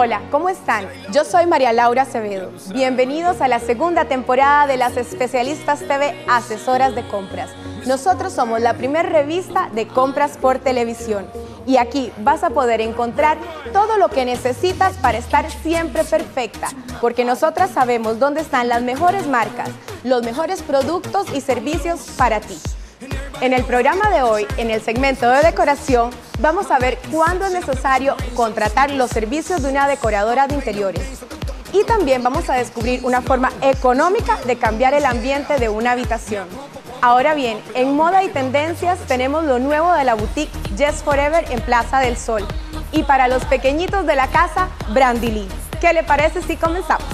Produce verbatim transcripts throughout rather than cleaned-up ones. Hola, ¿cómo están? Yo soy María Laura Acevedo. Bienvenidos a la segunda temporada de las Especialistas T V Asesoras de Compras. Nosotros somos la primera revista de compras por televisión. Y aquí vas a poder encontrar todo lo que necesitas para estar siempre perfecta, porque nosotras sabemos dónde están las mejores marcas, los mejores productos y servicios para ti. En el programa de hoy, en el segmento de decoración, vamos a ver cuándo es necesario contratar los servicios de una decoradora de interiores. Y también vamos a descubrir una forma económica de cambiar el ambiente de una habitación. Ahora bien, en moda y tendencias tenemos lo nuevo de la boutique Just Forever en Plaza del Sol. Y para los pequeñitos de la casa, Brandy Lee. ¿Qué le parece si comenzamos?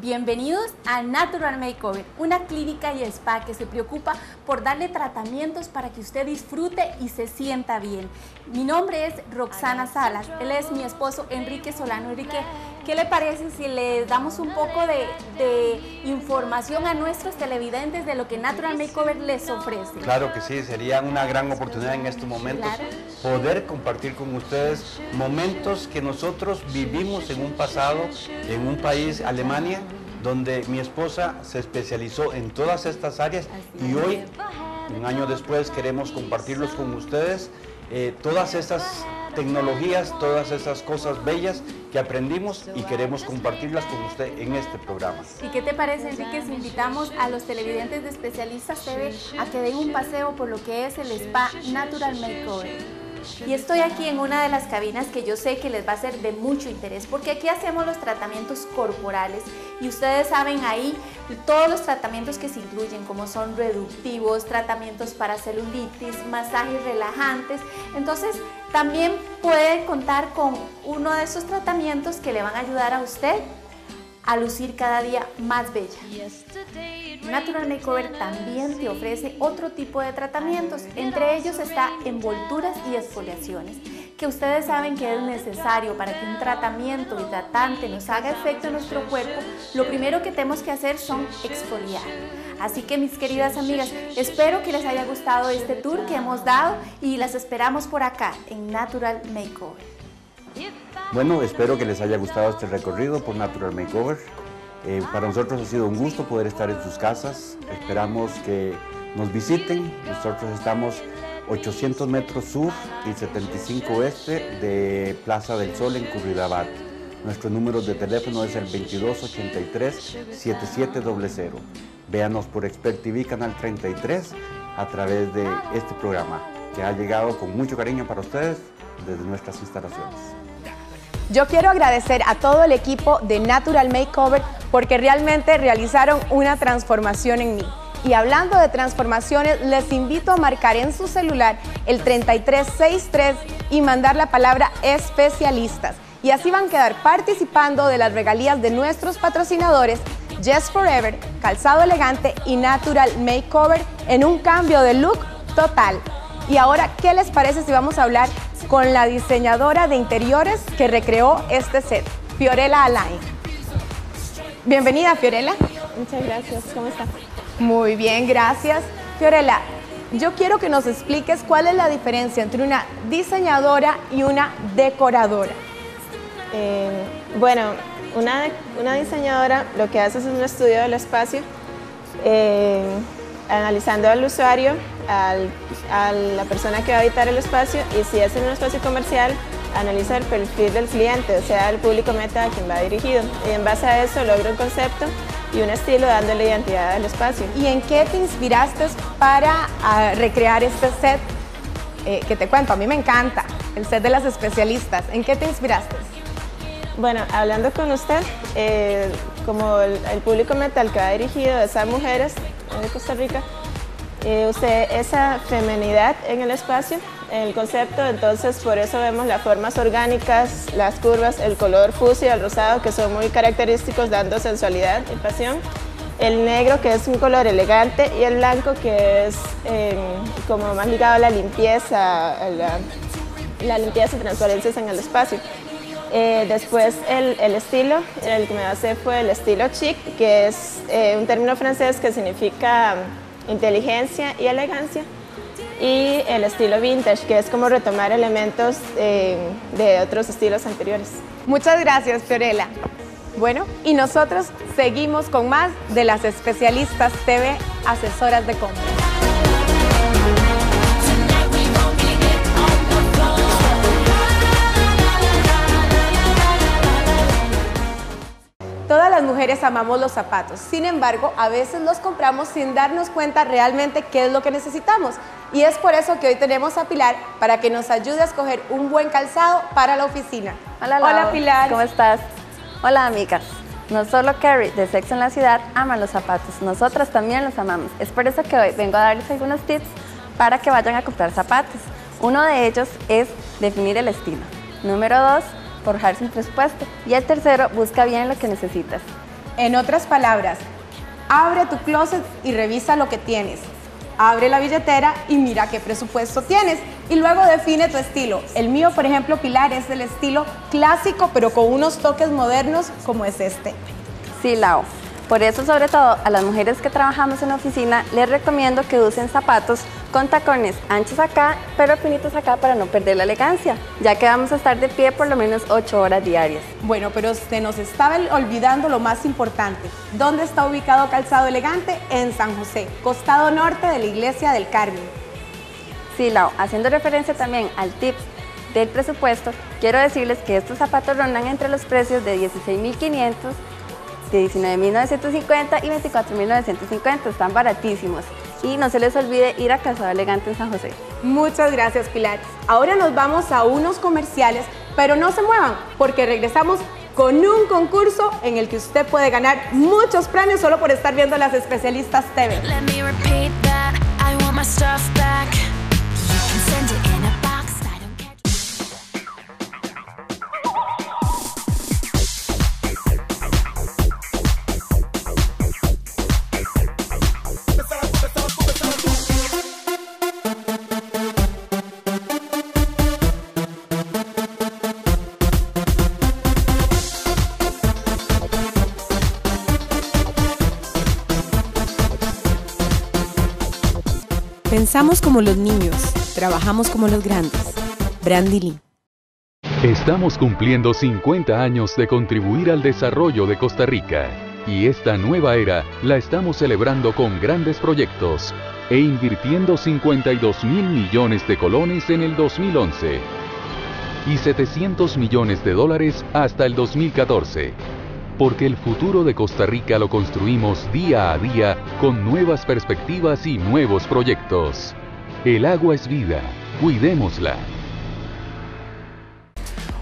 Bienvenidos a Natural Makeover, una clínica y spa que se preocupa por darle tratamientos para que usted disfrute y se sienta bien. Mi nombre es Roxana Salas, él es mi esposo Enrique Solano. Enrique, ¿qué le parece si le damos un poco de, de información a nuestros televidentes de lo que Natural Makeover les ofrece? Claro que sí, sería una gran oportunidad en estos momentos poder compartir con ustedes momentos que nosotros vivimos en un pasado, en un país, Alemania, donde mi esposa se especializó en todas estas áreas y hoy, un año después, queremos compartirlos con ustedes, eh, todas estas tecnologías, todas esas cosas bellas que aprendimos y queremos compartirlas con usted en este programa. ¿Y qué te parece, Enrique, si invitamos a los televidentes de Especialistas T V a que den un paseo por lo que es el spa Natural Makeover? Y estoy aquí en una de las cabinas que yo sé que les va a ser de mucho interés, porque aquí hacemos los tratamientos corporales y ustedes saben ahí todos los tratamientos que se incluyen, como son reductivos, tratamientos para celulitis, masajes relajantes. Entonces también pueden contar con uno de esos tratamientos que le van a ayudar a usted a lucir cada día más bella. Natural Makeover también te ofrece otro tipo de tratamientos, entre ellos está envolturas y exfoliaciones, que ustedes saben que es necesario para que un tratamiento hidratante nos haga efecto en nuestro cuerpo. Lo primero que tenemos que hacer son exfoliar. Así que, mis queridas amigas, espero que les haya gustado este tour que hemos dado y las esperamos por acá en Natural Makeover. Bueno, espero que les haya gustado este recorrido por Natural Makeover. Eh, para nosotros ha sido un gusto poder estar en sus casas. Esperamos que nos visiten. Nosotros estamos ochocientos metros sur y setenta y cinco oeste de Plaza del Sol en Curridabat. Nuestro número de teléfono es el veintidós ochenta y tres, setenta y siete cero cero. Véanos por Expert T V Canal treinta y tres a través de este programa que ha llegado con mucho cariño para ustedes desde nuestras instalaciones. Yo quiero agradecer a todo el equipo de Natural Makeover porque realmente realizaron una transformación en mí. Y hablando de transformaciones, les invito a marcar en su celular el treinta y tres sesenta y tres y mandar la palabra especialistas. Y así van a quedar participando de las regalías de nuestros patrocinadores Just Forever, Calzado Elegante y Natural Makeover en un cambio de look total. Y ahora, ¿qué les parece si vamos a hablar con la diseñadora de interiores que recreó este set, Fiorella Alain? Bienvenida, Fiorella. Muchas gracias, ¿cómo está? Muy bien, gracias. Fiorella, yo quiero que nos expliques cuál es la diferencia entre una diseñadora y una decoradora. Eh, bueno, una, una diseñadora lo que hace es un estudio del espacio, eh, analizando al usuario, Al, a la persona que va a habitar el espacio, y si es en un espacio comercial, analiza el perfil del cliente, o sea, el público meta a quien va dirigido, y en base a eso logra un concepto y un estilo dándole identidad al espacio. ¿Y en qué te inspiraste para uh, recrear este set eh, que te cuento? A mí me encanta, el set de las especialistas. ¿En qué te inspiraste? Bueno, hablando con usted, eh, como el, el público metal que ha dirigido a esas mujeres de Costa Rica, eh, usted, esa feminidad en el espacio, en el concepto, entonces por eso vemos las formas orgánicas, las curvas, el color fucsia, el rosado, que son muy característicos, dando sensualidad y pasión, el negro, que es un color elegante, y el blanco, que es eh, como más ligado a la limpieza, a la, la limpieza y transparencias en el espacio. Eh, después el, el estilo, el que me basé fue el estilo chic, que es eh, un término francés que significa inteligencia y elegancia. Y el estilo vintage, que es como retomar elementos eh, de otros estilos anteriores. Muchas gracias, Fiorella. Bueno, y nosotros seguimos con más de las Especialistas T V Asesoras de Compras. Todas las mujeres amamos los zapatos, sin embargo, a veces los compramos sin darnos cuenta realmente qué es lo que necesitamos. Y es por eso que hoy tenemos a Pilar para que nos ayude a escoger un buen calzado para la oficina. Hola, Lau. Hola Pilar. ¿Cómo estás? Hola, amigas. No solo Carrie de Sexo en la Ciudad ama los zapatos, nosotras también los amamos. Es por eso que hoy vengo a darles algunos tips para que vayan a comprar zapatos. Uno de ellos es definir el estilo. Número dos, forjarse un presupuesto. Y el tercero, busca bien lo que necesitas. En otras palabras, abre tu closet y revisa lo que tienes. Abre la billetera y mira qué presupuesto tienes. Y luego define tu estilo. El mío, por ejemplo, Pilar, es el estilo clásico, pero con unos toques modernos como es este. Sí, Lau. Por eso, sobre todo, a las mujeres que trabajamos en la oficina, les recomiendo que usen zapatos con tacones anchos acá, pero finitos acá para no perder la elegancia, ya que vamos a estar de pie por lo menos ocho horas diarias. Bueno, pero se nos estaba olvidando lo más importante. ¿Dónde está ubicado Calzado Elegante? En San José, costado norte de la Iglesia del Carmen. Sí, Lau, haciendo referencia también al tip del presupuesto, quiero decirles que estos zapatos rondan entre los precios de dieciséis mil quinientos de diecinueve mil novecientos cincuenta y veinticuatro mil novecientos cincuenta, están baratísimos. Y no se les olvide ir a Calzado Elegante en San José. Muchas gracias, Pilar. Ahora nos vamos a unos comerciales, pero no se muevan, porque regresamos con un concurso en el que usted puede ganar muchos premios solo por estar viendo las Especialistas T V. Pensamos como los niños, trabajamos como los grandes. Brandy Lee. Estamos cumpliendo cincuenta años de contribuir al desarrollo de Costa Rica. Y esta nueva era la estamos celebrando con grandes proyectos e invirtiendo cincuenta y dos mil millones de colones en el dos mil once y setecientos millones de dólares hasta el dos mil catorce. Porque el futuro de Costa Rica lo construimos día a día con nuevas perspectivas y nuevos proyectos. El agua es vida, cuidémosla.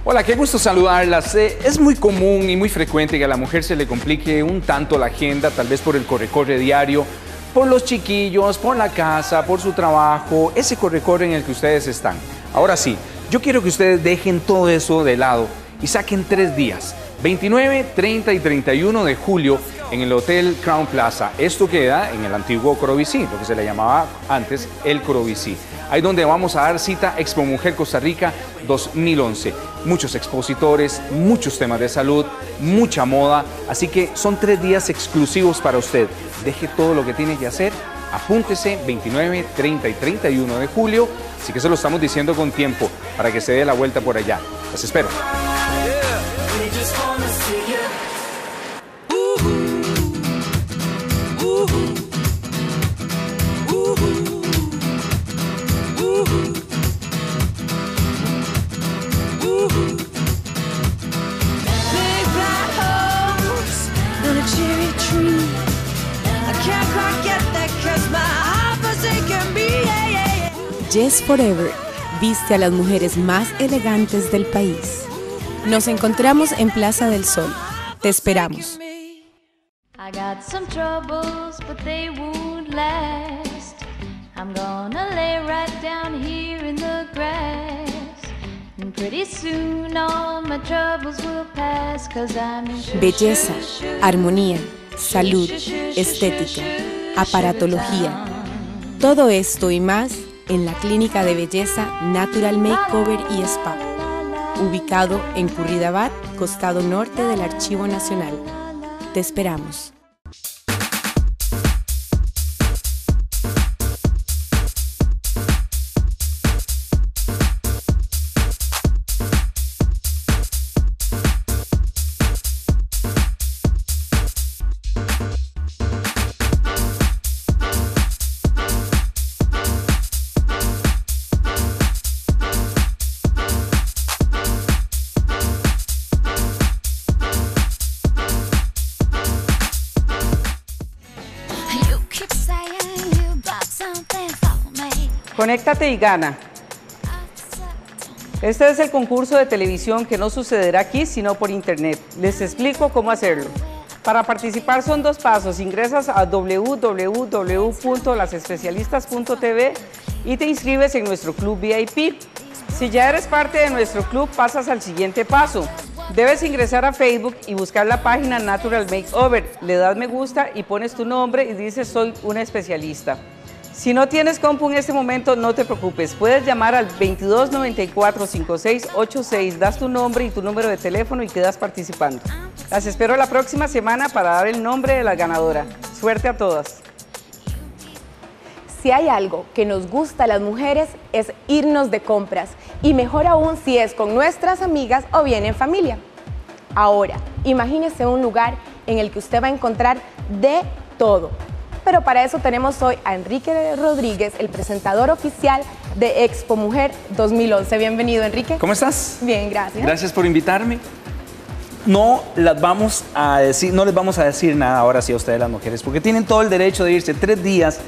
Hola, qué gusto saludarlas. Eh, es muy común y muy frecuente que a la mujer se le complique un tanto la agenda, tal vez por el corre-corre diario, por los chiquillos, por la casa, por su trabajo, ese corre-corre en el que ustedes están. Ahora sí, yo quiero que ustedes dejen todo eso de lado y saquen tres días. veintinueve, treinta y treinta y uno de julio en el Hotel Crown Plaza. Esto queda en el antiguo Corobicí, lo que se le llamaba antes el Corobicí. Ahí donde vamos a dar cita Expo Mujer Costa Rica dos mil once. Muchos expositores, muchos temas de salud, mucha moda. Así que son tres días exclusivos para usted. Deje todo lo que tiene que hacer. Apúntese veintinueve, treinta y treinta y uno de julio. Así que se lo estamos diciendo con tiempo para que se dé la vuelta por allá. Los espero. Tree. Just Forever viste a las mujeres más elegantes del país. Nos encontramos en Plaza del Sol. Te esperamos. I got some troubles, but they won't last. I'm gonna lay right down here in the grass. And pretty soon all my troubles will pass, 'cause I'm in... Belleza, armonía, salud, estética, aparatología. Todo esto y más en la clínica de belleza Natural Makeover y Spa, ubicado en Curridabat, costado norte del Archivo Nacional. Te esperamos. Conéctate y gana. Este es el concurso de televisión que no sucederá aquí, sino por internet. Les explico cómo hacerlo. Para participar son dos pasos. Ingresas a w w w punto las especialistas punto t v y te inscribes en nuestro club V I P. Si ya eres parte de nuestro club, pasas al siguiente paso. Debes ingresar a Facebook y buscar la página Natural Makeover. Le das me gusta y pones tu nombre y dices soy una especialista. Si no tienes compu en este momento, no te preocupes. Puedes llamar al veintidós noventa y cuatro, cincuenta y seis ochenta y seis, das tu nombre y tu número de teléfono y quedas participando. Las espero la próxima semana para dar el nombre de la ganadora. Suerte a todas. Si hay algo que nos gusta a las mujeres es irnos de compras, y mejor aún si es con nuestras amigas o bien en familia. Ahora, imagínese un lugar en el que usted va a encontrar de todo. Pero para eso tenemos hoy a Enrique Rodríguez, el presentador oficial de Expo Mujer dos mil once. Bienvenido, Enrique. ¿Cómo estás? Bien, gracias. Gracias por invitarme. No las vamos a decir, no les vamos a decir nada ahora sí a ustedes las mujeres, porque tienen todo el derecho de irse tres días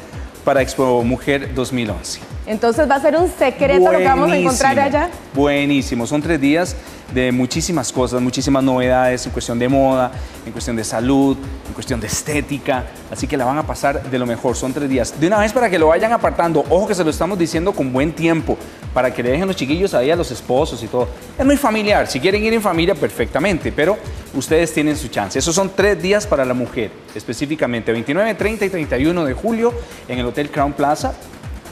para Expo Mujer dos mil once. Entonces va a ser un secreto. Buenísimo, lo que vamos a encontrar allá. Buenísimo, son tres días de muchísimas cosas, muchísimas novedades en cuestión de moda, en cuestión de salud, en cuestión de estética, así que la van a pasar de lo mejor, son tres días. De una vez para que lo vayan apartando, ojo que se lo estamos diciendo con buen tiempo, para que le dejen los chiquillos ahí a los esposos y todo. Es muy familiar, si quieren ir en familia perfectamente, pero ustedes tienen su chance. Esos son tres días para la mujer, específicamente veintinueve, treinta y treinta y uno de julio en el Hotel Crown Plaza.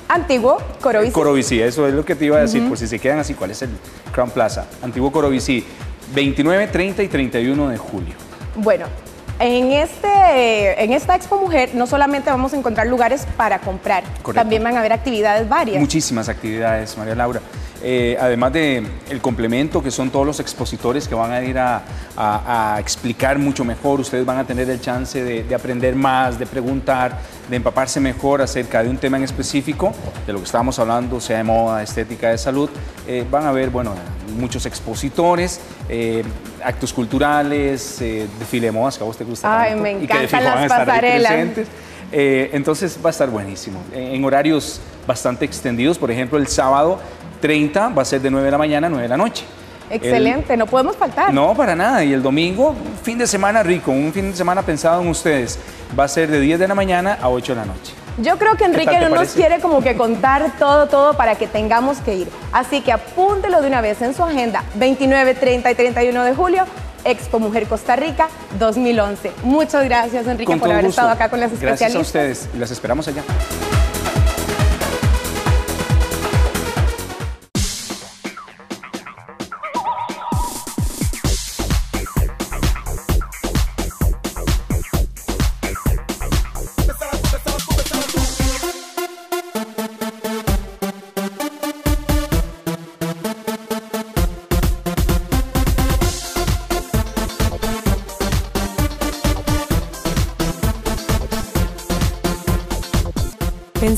Antiguo Corobicí. Corobicí, eso es lo que te iba a decir, uh-huh. Por si se quedan así, ¿cuál es el Crown Plaza? Antiguo Corobicí, veintinueve, treinta y treinta y uno de julio. Bueno, en, este, en esta Expo Mujer no solamente vamos a encontrar lugares para comprar, correcto, también van a haber actividades varias. Muchísimas actividades, María Laura. Eh, además de el complemento que son todos los expositores que van a ir a, a, a explicar mucho mejor, ustedes van a tener el chance de, de aprender más, de preguntar, de empaparse mejor acerca de un tema en específico, de lo que estábamos hablando, sea de moda, estética, de salud. Eh, van a haber, bueno, muchos expositores, eh, actos culturales, eh, desfile de modas que a vos te gusta. Ay, tanto, me encantan las pasarelas. Eh, entonces va a estar buenísimo, en, en horarios bastante extendidos. Por ejemplo, el sábado treinta va a ser de nueve de la mañana a nueve de la noche. Excelente, el, no podemos faltar. No, para nada. Y el domingo, fin de semana rico, un fin de semana pensado en ustedes. Va a ser de diez de la mañana a ocho de la noche. Yo creo que Enrique no nos quiere como que contar todo, todo para que tengamos que ir. Así que apúntelo de una vez en su agenda. veintinueve, treinta y treinta y uno de julio, Expo Mujer Costa Rica dos mil once. Muchas gracias, Enrique, por haber estado acá con las especialistas. Gracias a ustedes. Las esperamos allá.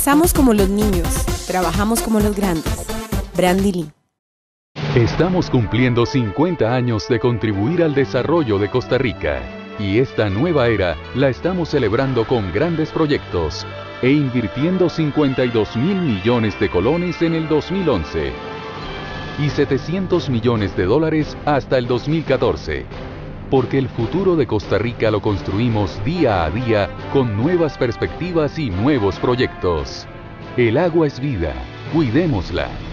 Pensamos como los niños, trabajamos como los grandes. Brandy Lee. Estamos cumpliendo cincuenta años de contribuir al desarrollo de Costa Rica. Y esta nueva era la estamos celebrando con grandes proyectos e invirtiendo cincuenta y dos mil millones de colones en el dos mil once y setecientos millones de dólares hasta el dos mil catorce. Porque el futuro de Costa Rica lo construimos día a día con nuevas perspectivas y nuevos proyectos. El agua es vida, cuidémosla.